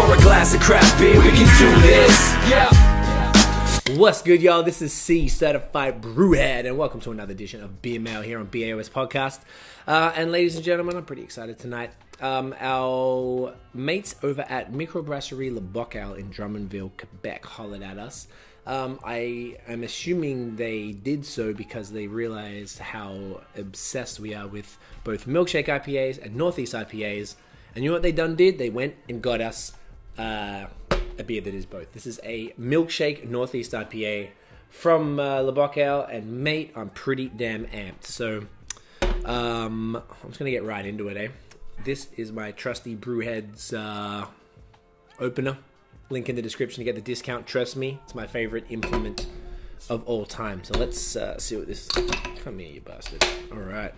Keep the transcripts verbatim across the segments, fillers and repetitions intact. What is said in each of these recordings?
Pour a glass of craft beer, we can do this. Yeah. What's good, y'all? This is C Certified Brewhead, and welcome to another edition of Beer Mail here on B A O S Podcast. Uh, and ladies and gentlemen, I'm pretty excited tonight. Um, our mates over at Microbrasserie Le BockAle in Drummondville, Quebec, hollered at us. Um, I am assuming they did so because they realized how obsessed we are with both Milkshake I P As and Northeast I P As. And you know what they done did? They went and got us uh, a beer that is both. This is a Milkshake Northeast I P A from uh, Le BockAle, and mate, I'm pretty damn amped. So um, I'm just going to get right into it, eh? This is my trusty Brewhead's uh, opener. Link in the description to get the discount. Trust me, it's my favorite implement of all time. So let's uh, see what this... Come here, you bastard. All right.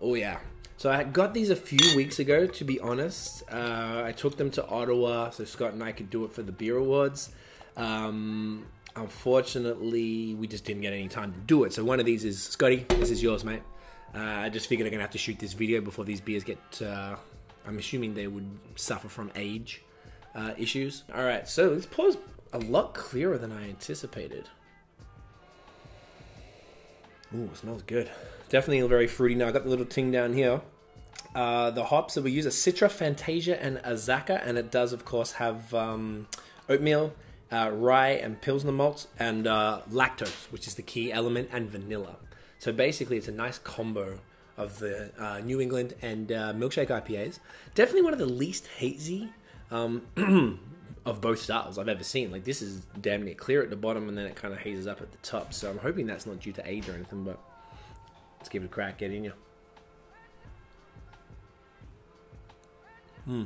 Oh, yeah. So I got these a few weeks ago, to be honest. Uh, I took them to Ottawa so Scott and I could do it for the Beer Awards. Um, unfortunately, we just didn't get any time to do it. So one of these is... Scotty, this is yours, mate. Uh, I just figured I'm going to have to shoot this video before these beers get... Uh, I'm assuming they would suffer from age uh, issues. All right, so this pours a lot clearer than I anticipated. Ooh, it smells good. Definitely very fruity. Now, I got the little ting down here. Uh, the hops that we use are Citra, Fantasia, and Azacca, and it does, of course, have um, oatmeal, uh, rye, and Pilsner malts, and uh, lactose, which is the key element, and vanilla. So basically, it's a nice combo of the uh, New England and uh, Milkshake I P As. Definitely one of the least hazy um, of both styles I've ever seen. Like, this is damn near clear at the bottom, and then it kind of hazes up at the top. So I'm hoping that's not due to age or anything, but let's give it a crack. Get in ya. Hmm.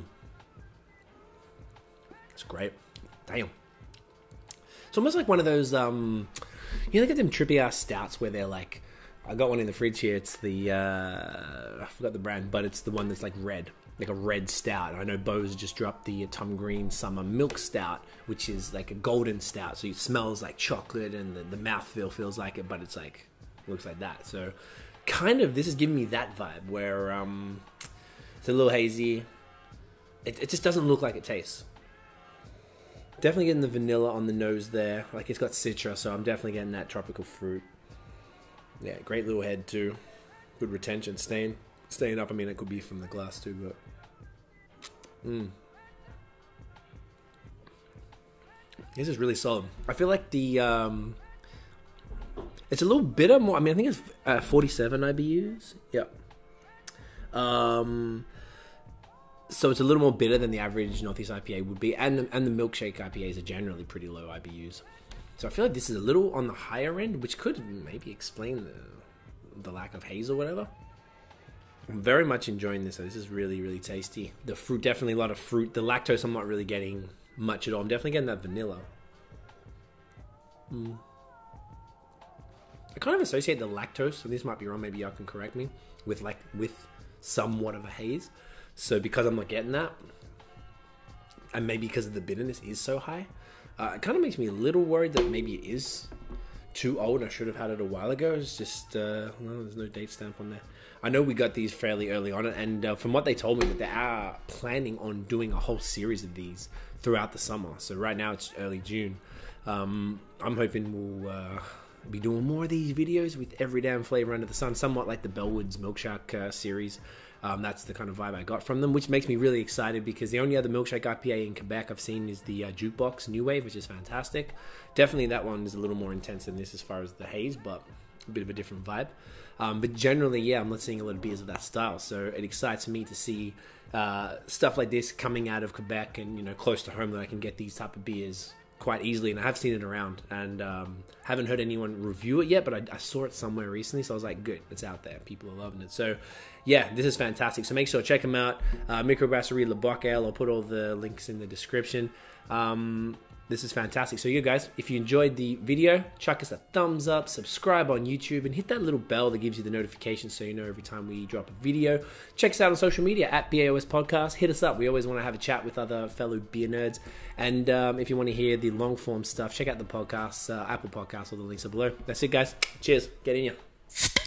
It's great. Damn. It's almost like one of those, um, you know, look at them trippy ass stouts where they're like, I got one in the fridge here. It's the, uh, I forgot the brand, but it's the one that's like red, like a red stout. I know Beau's just dropped the Tom Green Summer Milk Stout, which is like a golden stout. So it smells like chocolate and the, the mouthfeel feels like it, but it's like, looks like that. So kind of, this is giving me that vibe where um, it's a little hazy. It, it just doesn't look like it tastes. Definitely getting the vanilla on the nose there. Like, it's got citra, so I'm definitely getting that tropical fruit. Yeah, great little head too. Good retention, staying, staying up. I mean, it could be from the glass too, but mm. This is really solid. I feel like the um, it's a little bitter more. I mean, I think it's uh, forty-seven I B Us. Yep. Um, so it's a little more bitter than the average Northeast I P A would be, and the, and the Milkshake I P As are generally pretty low I B Us. So I feel like this is a little on the higher end, which could maybe explain the, the lack of haze or whatever. I'm very much enjoying this. This is really, really tasty. The fruit, definitely a lot of fruit. The lactose, I'm not really getting much at all. I'm definitely getting that vanilla. Mm. I kind of associate the lactose, and this might be wrong, maybe y'all can correct me, with like with somewhat of a haze. So because I'm not getting that, and maybe because of the bitterness is so high, Uh, it kind of makes me a little worried that maybe it is too old. I should have had it a while ago. It's just, uh, well, there's no date stamp on there. I know we got these fairly early on, and uh, from what they told me, that they are planning on doing a whole series of these throughout the summer. So right now it's early June. Um, I'm hoping we'll uh, be doing more of these videos with every damn flavor under the sun, somewhat like the Bellwoods Milkshark uh, series. Um, that's the kind of vibe I got from them, which makes me really excited because the only other Milkshake I P A in Quebec I've seen is the uh, Jukebox New Wave, which is fantastic. Definitely that one is a little more intense than this as far as the haze, but a bit of a different vibe. Um, but generally, yeah, I'm not seeing a lot of beers of that style, so it excites me to see uh, stuff like this coming out of Quebec and, you know, close to home, that I can get these type of beers quite easily. And I have seen it around, and um, haven't heard anyone review it yet, but I, I saw it somewhere recently, so I was like, good, it's out there, people are loving it. So yeah, this is fantastic. So make sure to check them out. uh, Microbrasserie Le BockAle. I'll put all the links in the description. Um, this is fantastic. So you guys, if you enjoyed the video, chuck us a thumbs up, subscribe on YouTube, and hit that little bell that gives you the notification so you know every time we drop a video. Check us out on social media at B A O S Podcast. Hit us up. We always want to have a chat with other fellow beer nerds. And um, if you want to hear the long form stuff, check out the podcast, uh, Apple Podcasts. All the links are below. That's it, guys. Cheers. Get in ya.